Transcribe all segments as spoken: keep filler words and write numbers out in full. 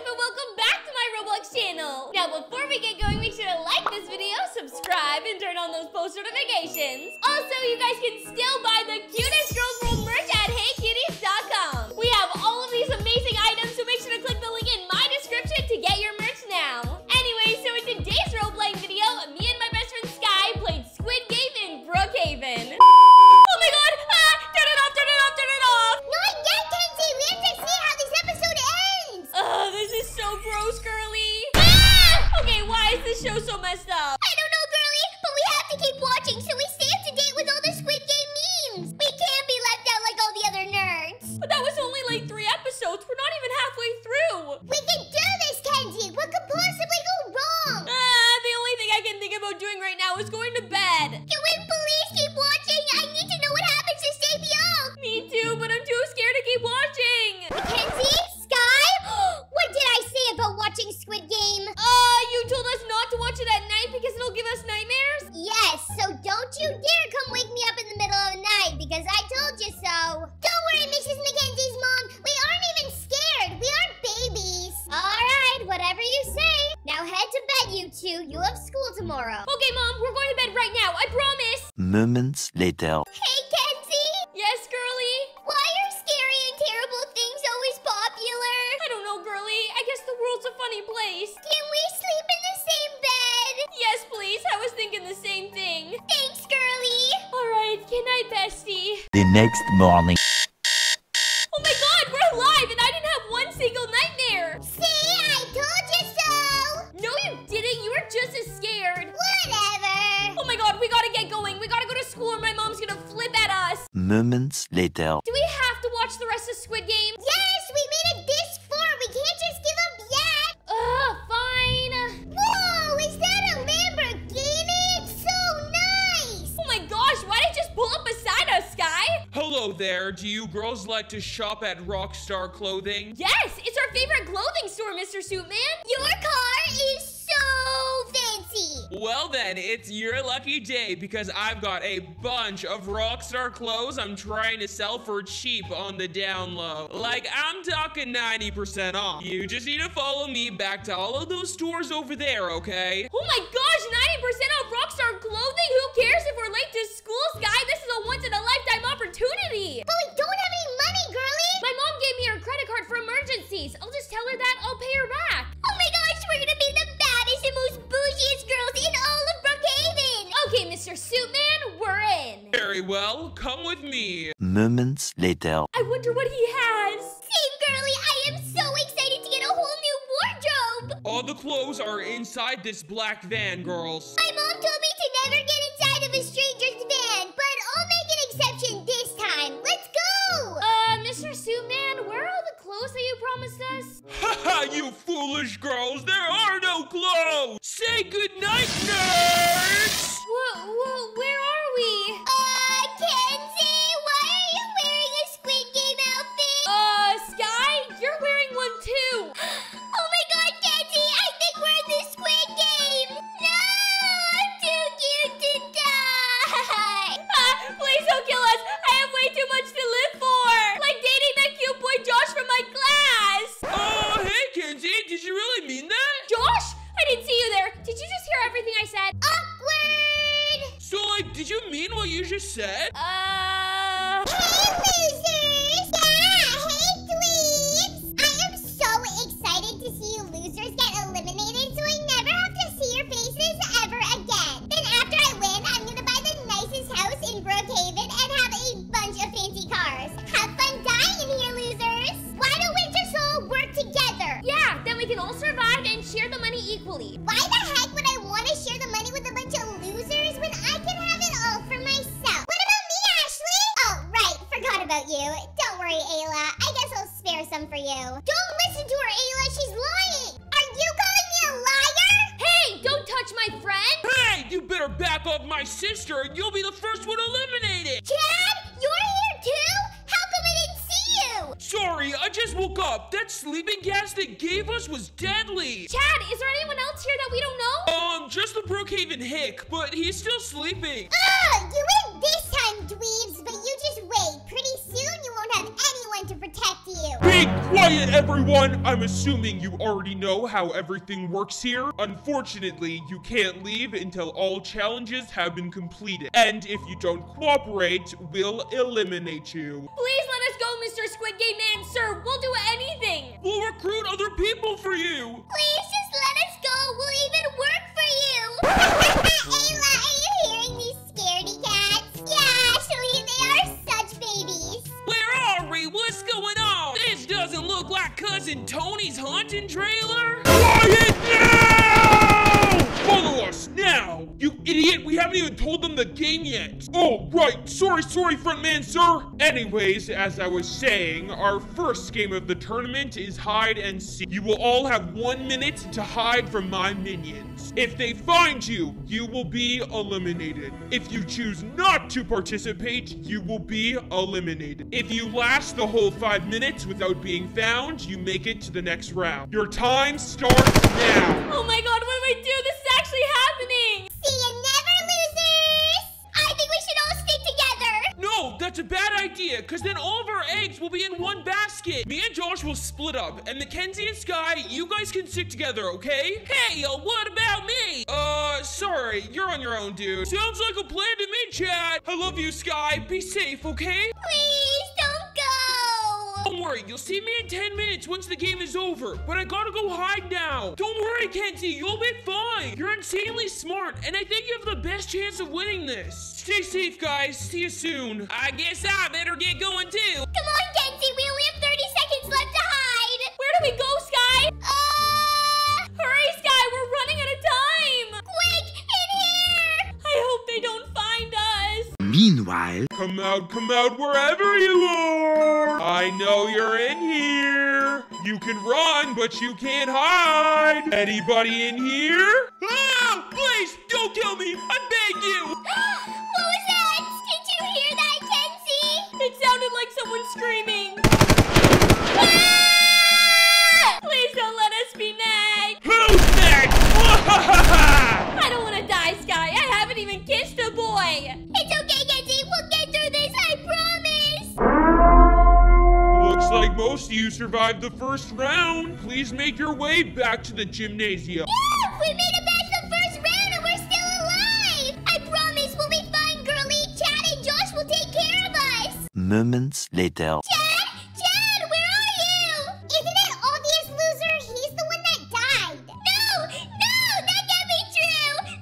up and welcome back to my Roblox channel. Now before we get going, make sure to like this video, subscribe, and turn on those post notifications. Also, you guys can still buy the Cutest Girls World merch at hey cuties dot com. We have all of these amazing items, so make sure to click the link in my description to get your merch now. Anyway, so in today's role-playing video, me and my best friend Sky played Squid Game in Brookhaven. Oh my god! Ah! Turn it off! Turn it off! Turn it off! Not yet, Kenzie! We have to see how this episode ends! Ugh, this is so gross, girly! Ah! Okay, why is this show so messed up? I don't know, girly, but we have to keep watching so we stay up to date with all the Squid Game memes! We can't be left out like all the other nerds! But that was only like three episodes! We're not even halfway through! We can do this, Kenzie! What could possibly go wrong? Ah, the only thing I can think about doing right now is going to bed! Can we please keep watching? I need to know what happens to stay beyond. Me too, but I'm too scared to keep watching. Mackenzie? Sky? What did I say about watching Squid Game? Uh, you told us not to watch it at night because it'll give us nightmares? Yes, so don't you dare come wake me up in the middle of the night because I told you so. Don't worry, Missus Mackenzie's mom. We aren't even scared. We aren't babies. All right, whatever you say. Now head to bed, you two. You have school tomorrow. Okay, Mom, we're going to bed right now. I promise. Moments later. Hey, Kenzie! Yes, girly? Why are scary and terrible things always popular? I don't know, girly. I guess the world's a funny place. Can we sleep in the same bed? Yes, please. I was thinking the same thing. Thanks, girly. All right. Good night, bestie. The next morning. Oh my god, we're alive and I didn't have one single nightmare. See? I told you so. No, you didn't. You were just as scared. Whatever. Oh my god, we gotta get going. We gotta go to school or my mom's gonna flip at us. Moments later. Do we have to watch the rest of Squid Game? Yes, we made it this far. We can't just give up yet. Ugh, fine. Whoa, is that a Lamborghini? It's so nice. Oh my gosh, why did it just pull up beside us, Sky? Hello there. Do you girls like to shop at Rockstar Clothing? Yes, it's our favorite clothing store, Mister Suitman. Your car is so fancy. Well then, it's your lucky day because I've got a bunch of Rockstar clothes I'm trying to sell for cheap on the down low. Like, I'm talking ninety percent off. You just need to follow me back to all of those stores over there, okay? Oh my gosh, ninety percent off Rockstar Clothing? Who cares if we're late to school, Sky? This is a once-in-a-lifetime opportunity. But we don't have any money, girly. My mom gave me her credit card for emergencies. I'll just tell her that. I'll pay her back. Oh my gosh, we're gonna be the baddest and most bougiest girls in all of Brookhaven. Okay, Mister Suitman, we're in. Very well. Come with me. Moments later. I wonder what he has. Same, girly. I am so excited to get a whole new wardrobe. All the clothes are inside this black van, girls. My mom told me to never get inside of a stranger's van, but I'll make an exception this time. Let's go. Uh, Mister Suitman, where are all the clothes that you promised us? Haha, you foolish girls. There are no clothes. Say goodnight, nerds. Whoa, whoa, where are we? Uh, Kenzie, why are you wearing a Squid Game outfit? Uh, Sky, you're wearing one too. Oh my god, Kenzie, I think we're in the Squid Game. No, I'm too cute to die. Uh, please don't kill us. I have way too much to live for. Like dating that cute boy Josh from my class. Oh, hey, Kenzie, did you really mean that? Josh? I didn't see you there. Did you just hear everything I said? Awkward! So, like, did you mean what you just said? Uh... Hey, losers! Yeah, hey, dweebs! I am so excited to see you losers get eliminated so I never have to see your faces ever again. Then after I win, I'm gonna buy the nicest house in Brookhaven and have a bunch of fancy cars. Have fun dying here, losers! Why don't we just all work together? Yeah, then we can all survive and share the money equally. Why the heck would I want to share the money with a bunch of losers when I can have it all for myself? What about me, Ashley? Oh, right. Forgot about you. Don't worry, Ayla. I guess I'll spare some for you. Don't listen to her, Ayla. She's lying. Are you calling me a liar? Hey, don't touch my friend. Hey, you better back off my sister and you'll be the first one eliminated. Chad, you're here too? How come I didn't see you? Sorry, I just woke up. That sleeping gas they gave us was deadly. Chad, is there anyone else here that we don't know? Um, just the Brookhaven hick, but he's still sleeping. Ugh, you win this time, dweebs, but you just wait. Pretty soon you won't have anyone to protect you. you. Be quiet, everyone! I'm assuming you already know how everything works here. Unfortunately, you can't leave until all challenges have been completed. And if you don't cooperate, we'll eliminate you. Please let us go, Mister Squid Game Man, sir! We'll do anything! We'll recruit other people for you! Please just let us go! We'll even work for you! Ayla, are you hearing these scaredy cats? Yeah, actually, they are such babies! Where are we? What's going on? This doesn't look like Cousin Tony's hunting trailer! Quiet now! Follow us now! You idiot, we haven't even told them the game yet! Oh, right, sorry, sorry, front man, sir! Anyways, as I was saying, our first game of the tournament is hide and seek. You will all have one minute to hide from my minions. If they find you, you will be eliminated. If you choose not to participate, you will be eliminated. If you last the whole five minutes without being found, you make it to the next round. Your time starts now! Oh my god, what do I do? This is actually happening! See you never, losers! I think we should all stick together! No, that's a bad idea, because then all of our eggs will be in one basket. Me and Josh will split up, and Mackenzie and Sky, you guys can stick together, okay? Hey, uh, what about me? Uh, sorry, you're on your own, dude. Sounds like a plan to me, Chad. I love you, Sky. Be safe, okay? Please, don't go! Don't worry, you'll see me in ten minutes once the game is over, but I gotta go hide now. Don't worry, Kenzie, you'll be fine. You're insanely smart, and I think you have the best chance of winning this. Stay safe, guys. See you soon. I guess I better get going, too. Come on, Kenzie. We only have thirty seconds left to hide. Where do we go, Sky? Uh... Hurry, Sky. We're running out of time. Quick, in here. I hope they don't find us. Meanwhile... Come out, come out, wherever you are. I know you're in here. You can run, but you can't hide. Anybody in here? Ah! Please, don't kill me. I beg you. What was that? Did you hear that, Kenzie? It sounded like someone screaming. Ah! Please don't let us be next. Who's next? I don't want to die, Sky. I haven't even kissed a boy. It's okay, Kenzie. We'll get through this. I promise. Looks like most of you survived the first round. Please make your way back to the gymnasium. Yeah, we made it back to the first round and we're still alive. I promise we'll be fine, girly. Chad and Josh will take care of us. Moments later. Chad? Chad, where are you? Isn't that obvious, loser? He's the one that died. No, no, that can't be true.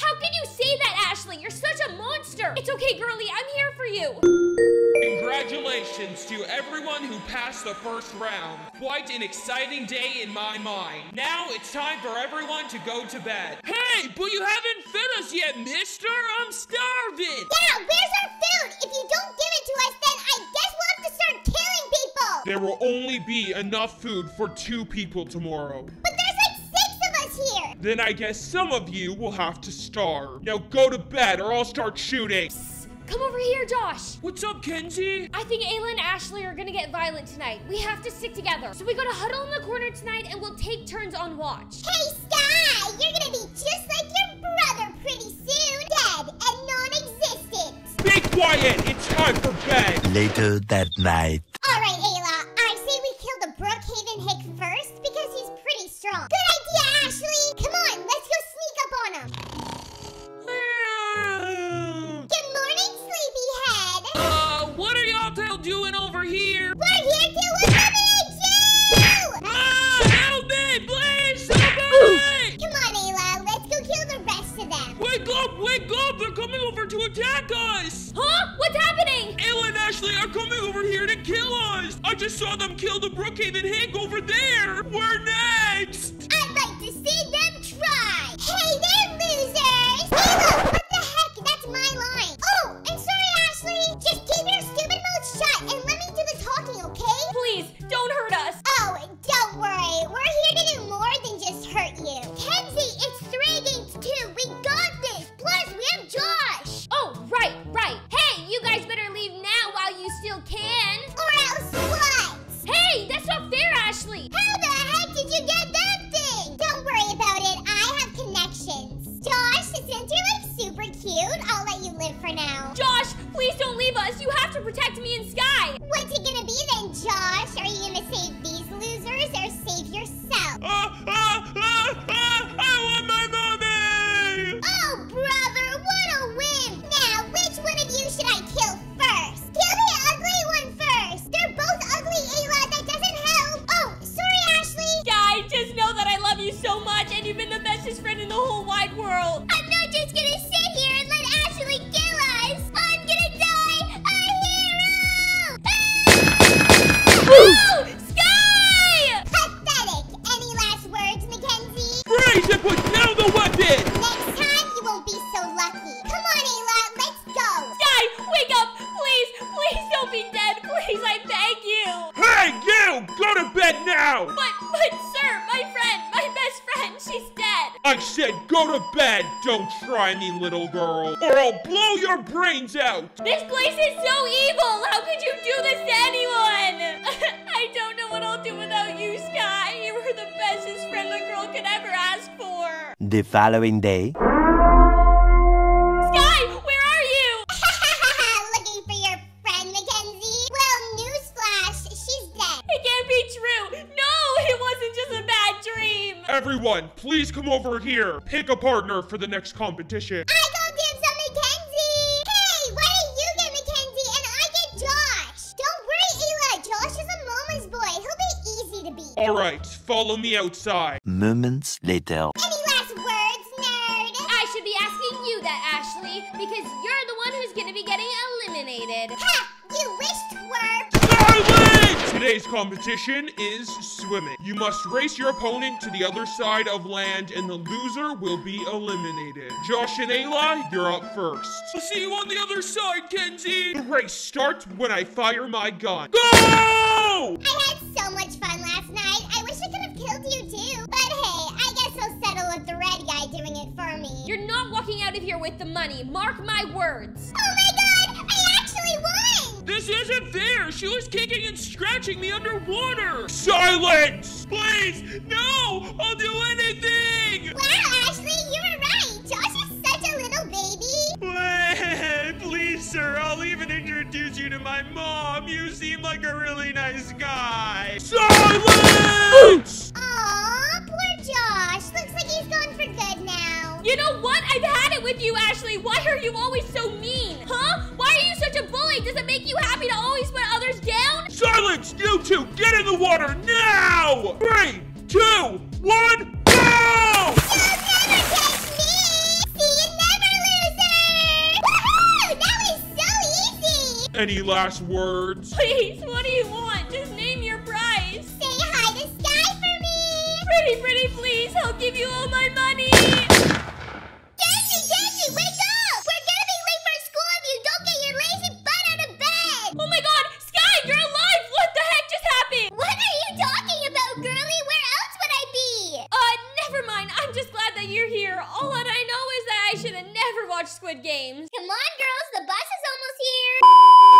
How could you say that, Ashley? You're such a monster. It's okay, girly. I'm here for you. Congratulations to everyone who passed the first round. Quite an exciting day in my mind. Now it's time for everyone to go to bed. Hey, but you haven't fed us yet, mister! I'm starving! Yeah, where's our food? If you don't give it to us, then I guess we'll have to start killing people! There will only be enough food for two people tomorrow. But there's like six of us here! Then I guess some of you will have to starve. Now go to bed or I'll start shooting. Come over here, Josh. What's up, Kenzie? I think Ayla and Ashley are gonna get violent tonight. We have to stick together. So we gotta huddle in the corner tonight and we'll take turns on watch. Hey, Sky! You're gonna be just like your brother pretty soon. Dead and non-existent. Be quiet! It's time for bed! Later that night. All right, Ayla. I say we kill the Brookhaven hick first because he's pretty strong. Good idea, Ashley! Come on, let's go sneak up on him. Doing over here? We're here to eliminate you! Ah, help me, please! Help me! Come on, Ayla, let's go kill the rest of them. Wake up, wake up! They're coming over to attack us! Huh? What's happening? Ayla and Ashley are coming over here to kill us! I just saw them kill the Brookhaven hick over there! We're next! I'd like to see them try! Hey there, losers! Ayla, what the heck? That's my line! Oh, I'm sorry, Ashley! Just keep your stupid shut and let me do the talking, okay? Please, don't hurt us. Oh, don't worry. We're here to do more than just hurt you. Kenzie, it's three against two. We got this. Plus, we have Josh. Oh, right, right. Hey, you guys better leave now while you still can. Or else what? Hey, that's not fair, Ashley. How the heck did you get that thing? fastest friend in the whole wide world. I'm not just gonna sit here and let Ashley kill us. I'm gonna die a hero. Ah! Oh, Sky! Pathetic. Any last words, Mackenzie? Ready to put down the weapon. Next time you won't be so lucky. Come on, Ayla, let's go. Sky, wake up, please. Please don't be dead. Please, I beg you. Hey, you! Go to bed now. But, but, sir, my friend, my best friend, she's dead. I said go to bed. Don't try me, little girl, or I'll blow your brains out. This place is so evil. How could you do this to anyone? I don't know what I'll do without you, Sky. You were the bestest friend a girl could ever ask for. The following day. Everyone, please come over here. Pick a partner for the next competition. I go give some Mackenzie. Hey, why don't you get Mackenzie and I get Josh? Don't worry, Ayla. Josh is a mama's boy. He'll be easy to beat. All right, follow me outside. Moments later. Any last words, nerd? I should be asking you that, Ashley, because you're the one who's gonna be getting eliminated. Ha! You wish, twerp. Today's competition is swimming. You must race your opponent to the other side of land, and the loser will be eliminated. Josh and Ayla, you're up first. We'll see you on the other side, Kenzie. The race starts when I fire my gun. Go! I had so much fun last night. I wish I could have killed you too. But hey, I guess I'll settle with the red guy doing it for me. You're not walking out of here with the money. Mark my words. Oh my god! I actually won! This isn't fair! She was kicking and scratching me underwater! Silence! Please! No! I'll do anything! Wow, Ashley, you were right! Josh is such a little baby! Please, sir, I'll even introduce you to my mom! You seem like a really nice guy! Silence! Aw, poor Josh! Looks like he's gone for good now! You know what? I've had it with you, Ashley! Why are you always so mean? Huh? Why are you such a bully? Does it make you happy to always put others down? Silence, you two! Get in the water now! Three, two, one, go! You'll never catch me! See you never, loser! Woohoo! That was so easy! Any last words? Please, what do you want? Just name your prize. Say hi to Sky for me! Pretty, pretty, please, I'll give you all my money! Kenzie, Kenzie, wake up! Squid Games. Come on, girls, the bus is almost here.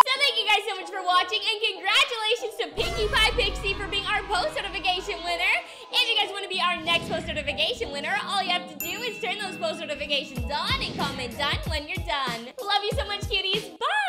So thank you guys so much for watching, and congratulations to Pinkie Pie Pixie for being our post notification winner. If you guys want to be our next post notification winner, all you have to do is turn those post notifications on and comment done when you're done. Love you so much, cuties. Bye!